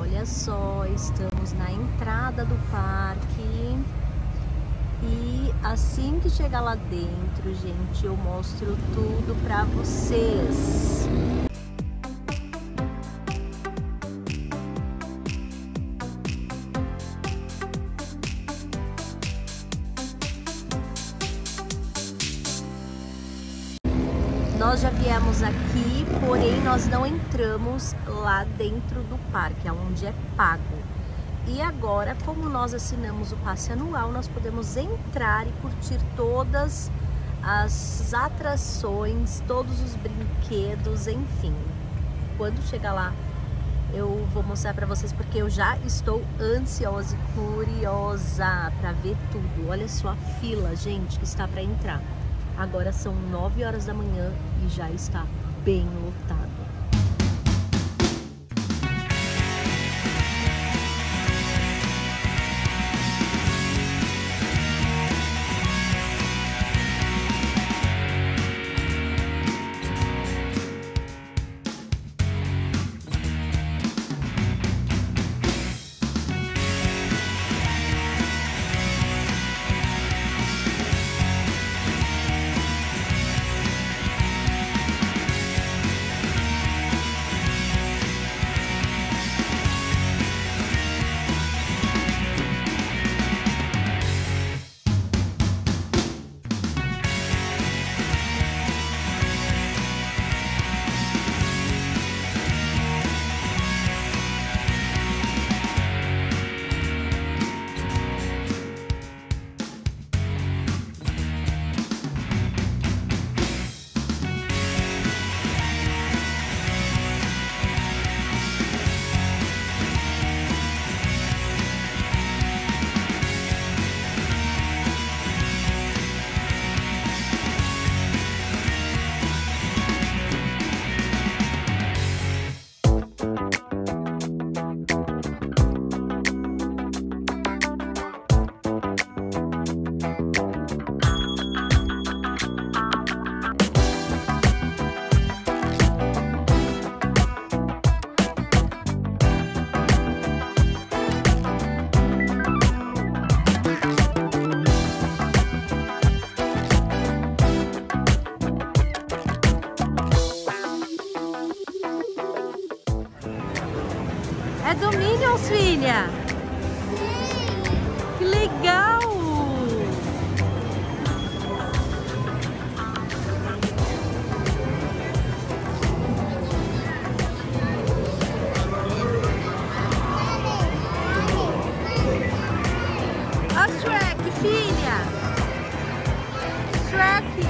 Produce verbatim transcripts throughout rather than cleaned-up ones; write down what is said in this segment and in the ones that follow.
Olha só, estamos na entrada do parque. E assim que chegar lá dentro, gente, eu mostro tudo pra vocês. Nós já viemos aqui, porém nós não entramos lá dentro do parque, onde é pago. E agora, como nós assinamos o passe anual, nós podemos entrar e curtir todas as atrações, todos os brinquedos, enfim. Quando chegar lá, eu vou mostrar pra vocês, porque eu já estou ansiosa e curiosa pra ver tudo. Olha só a fila, gente, que está pra entrar. Agora são nove horas da manhã e já está bem lotado. É do Minions, filha? Sim. Que legal! A Shrek, filha! Shrek!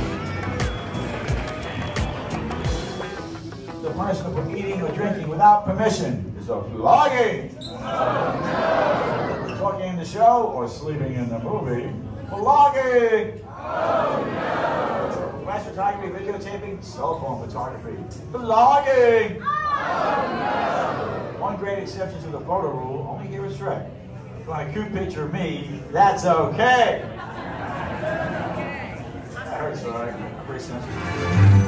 The punishment of eating or drinking without permission is a flogging. Oh, no. Talking in the show or sleeping in the movie, flogging. Oh, no. Flash photography, videotaping, cell phone photography, flogging. Oh, no. One great exception to the photo rule, only here is Shrek. If you want a cute picture of me, that's okay. That hurts, all right? I'm pretty sensitive.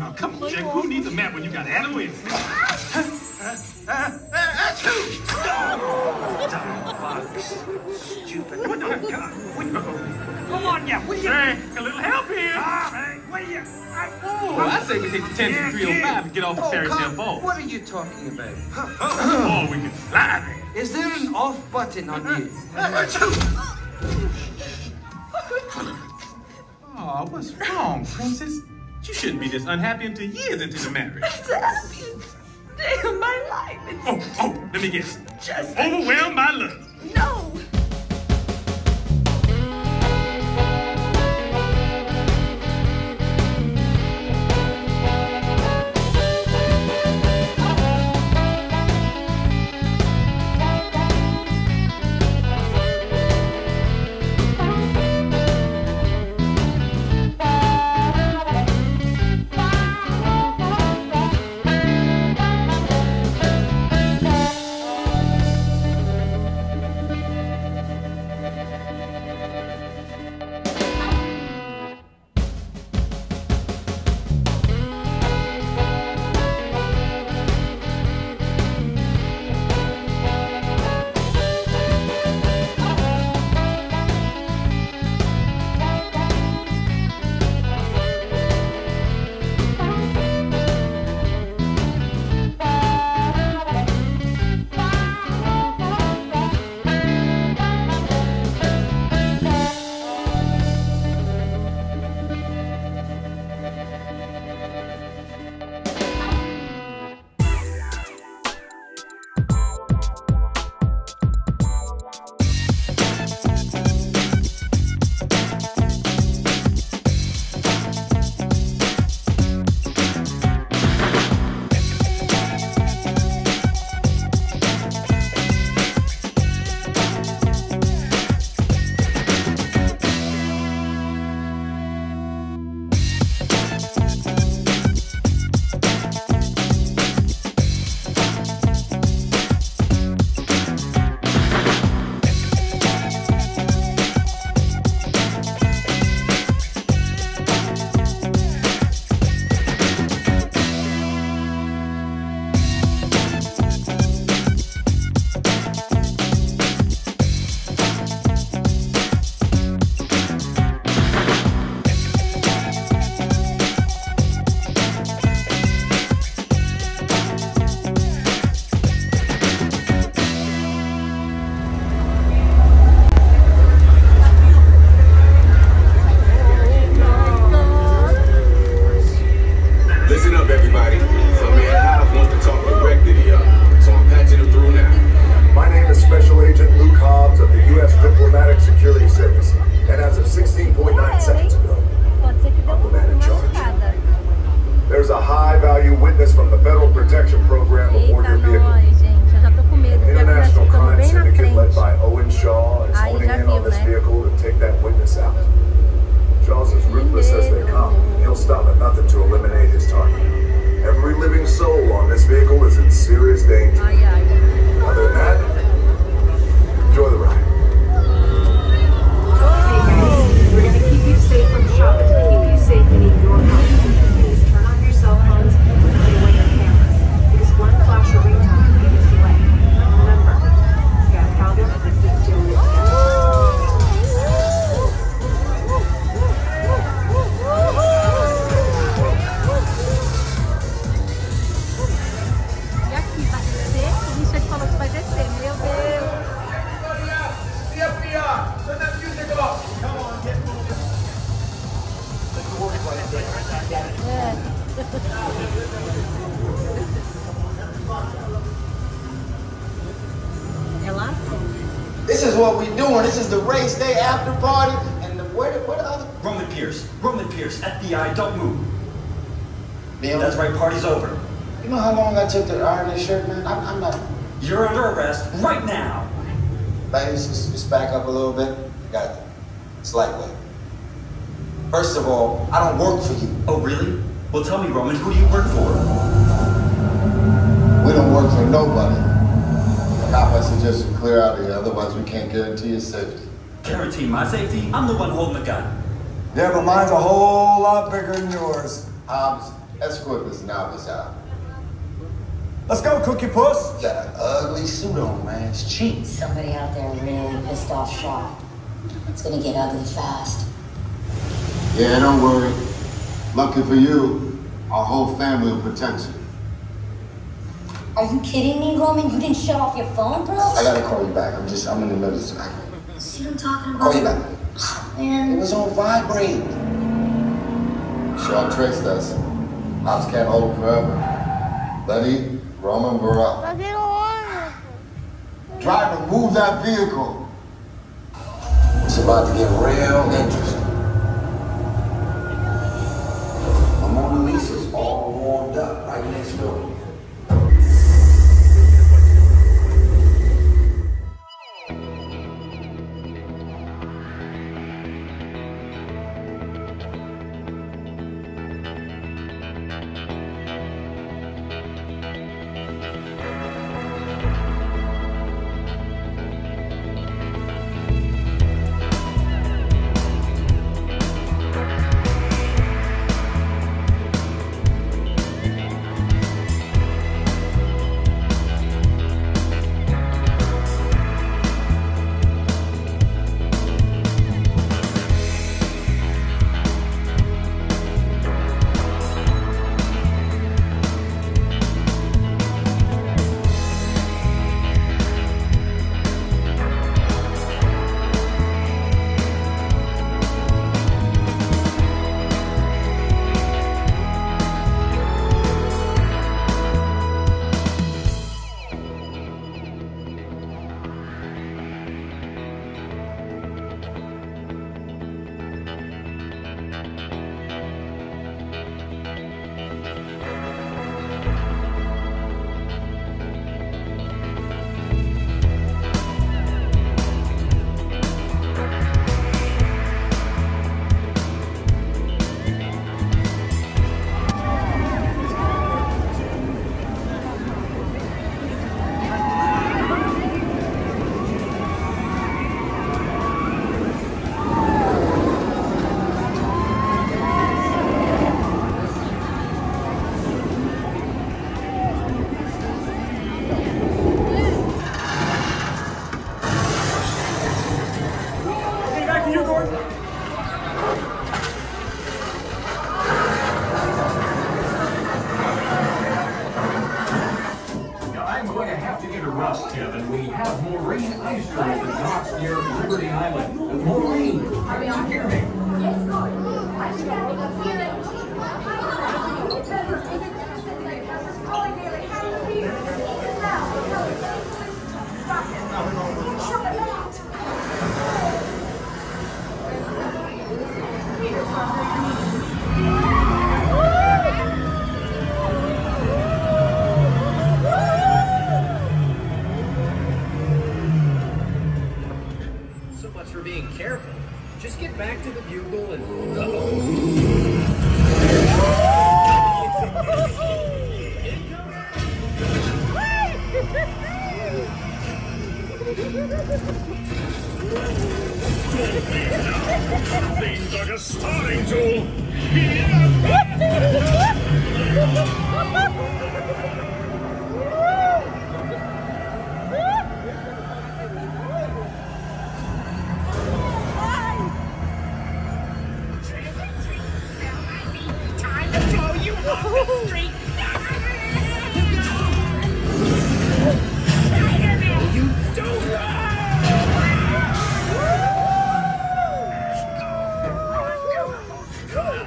Oh, come on, Jack. Who needs a map when you got Adderley? Stupid. What the God? Come on, yeah. What do you? Jack, a little help here. Ah, what do you? I, oh, well, I say we take the ten three oh five and get off the oh, Fairy Tale Bowl. What are you talking about? Huh? Oh, oh, we can fly. Is there an off button on you? Oh, what's wrong, Princess? You shouldn't be this unhappy until years into the marriage. It's the happiest day of my life. It's oh, oh, let me guess. Just overwhelmed by love. No. Ella? This is what we doing. This is the race day after party. And the, where, the, where the other? Roman Pierce. Roman Pierce. F B I, don't move. Bill? That's right, party's over. You know how long I took to iron this shirt, man? I'm, I'm not... You're under arrest right now. Ladies, just, just back up a little bit. Got it. It's lightweight. First of all, I don't work for you. Oh, really? Well, tell me, Roman, who do you work for? We don't work for nobody. Cop, I suggest you clear out of here, otherwise we can't guarantee your safety. Guarantee my safety? I'm the one holding the gun. Yeah, but mine's a whole lot bigger than yours. Hobbs, escort this novice out. Let's go, Cookie Puss. You got an ugly suit on, man. It's cheap. Somebody out there really pissed off Shrek. It's gonna get ugly fast. Yeah, don't worry. Lucky for you, our whole family will protect you. Are you kidding me, Roman? You didn't shut off your phone, bro? I gotta call you back. I'm just, I'm in the middle of this. See what I'm talking about? Call you back. Oh, man. It was on vibrate. Sure traced us. Hobbs can't hold forever. Letty, Roman, we're up. I didn't want it. Driver, move that vehicle. It's about to get real interesting. Mona Lisa's all warmed up right next door.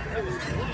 That was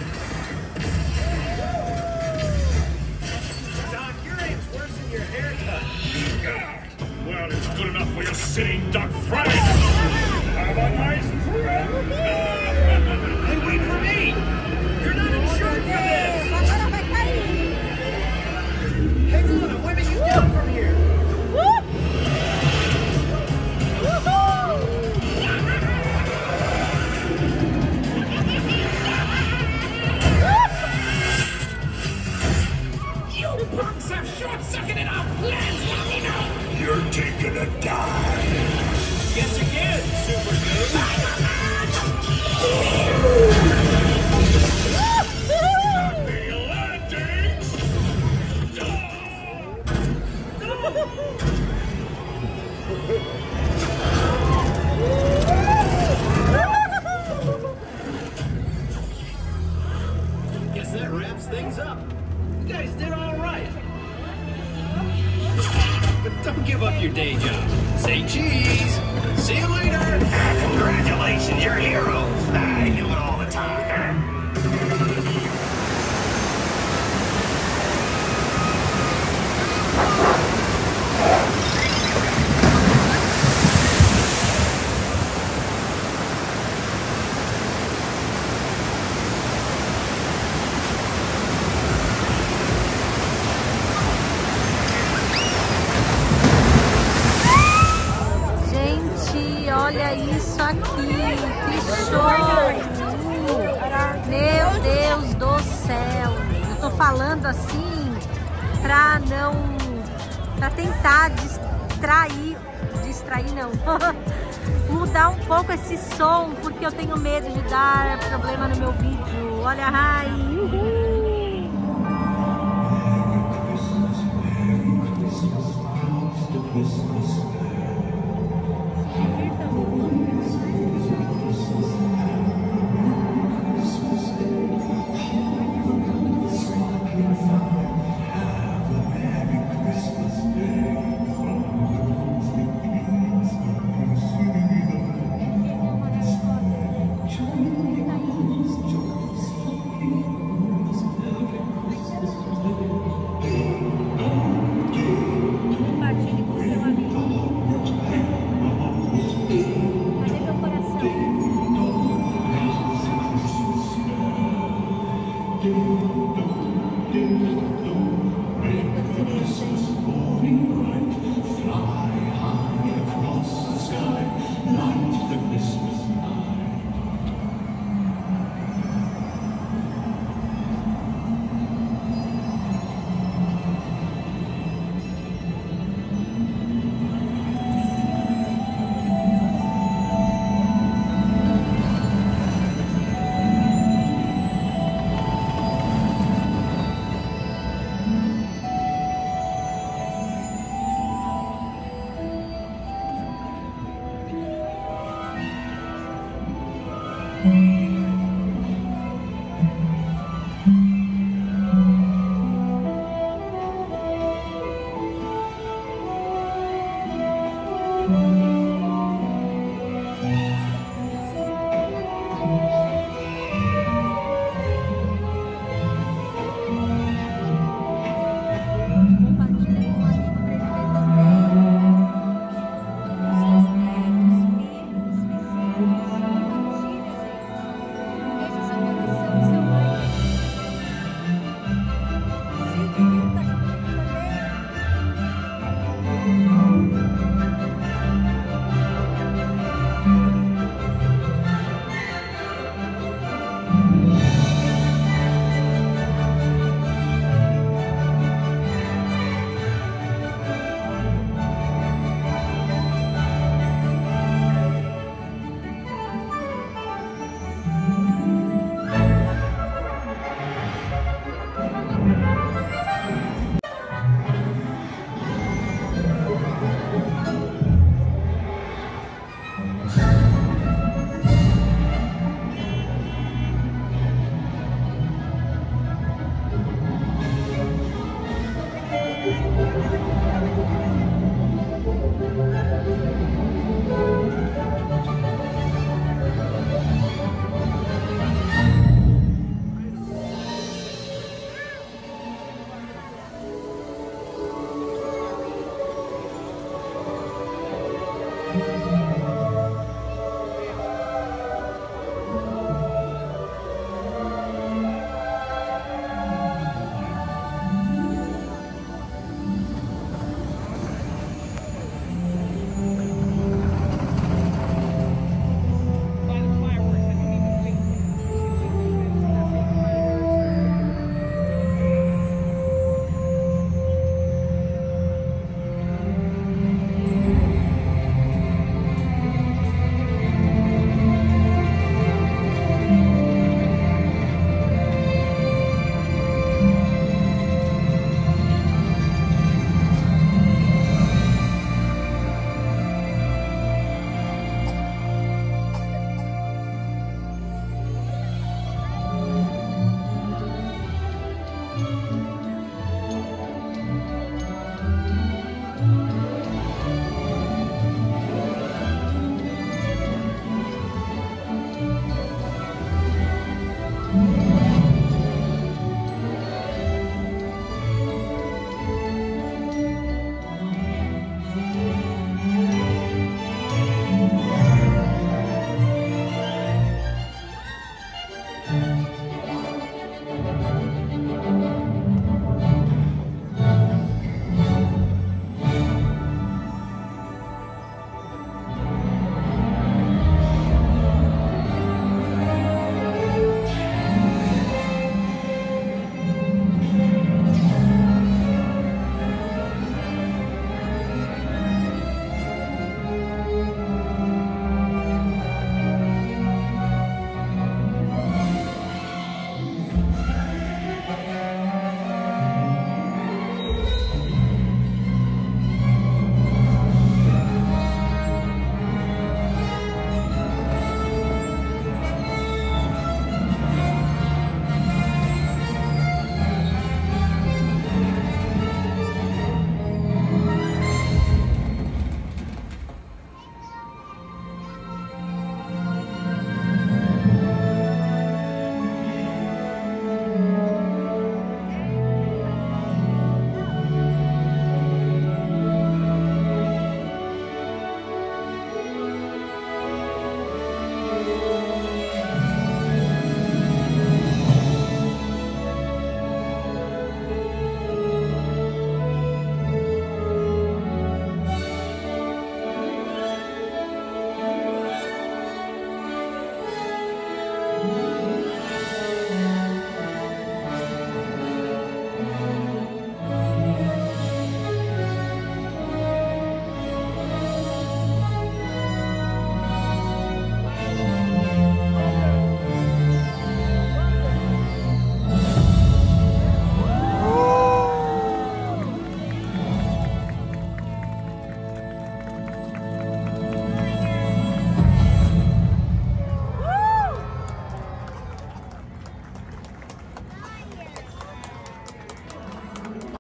things up. You guys did all right. But don't give up your day job. Say cheese. See you later. Congratulations, you're heroes. I knew it all the time. Olha isso aqui, que show! Meu Deus do céu! Eu tô falando assim pra não... pra tentar distrair... distrair não, mudar um pouco esse som, porque eu tenho medo de dar problema no meu vídeo. Olha a Rai! Uhul.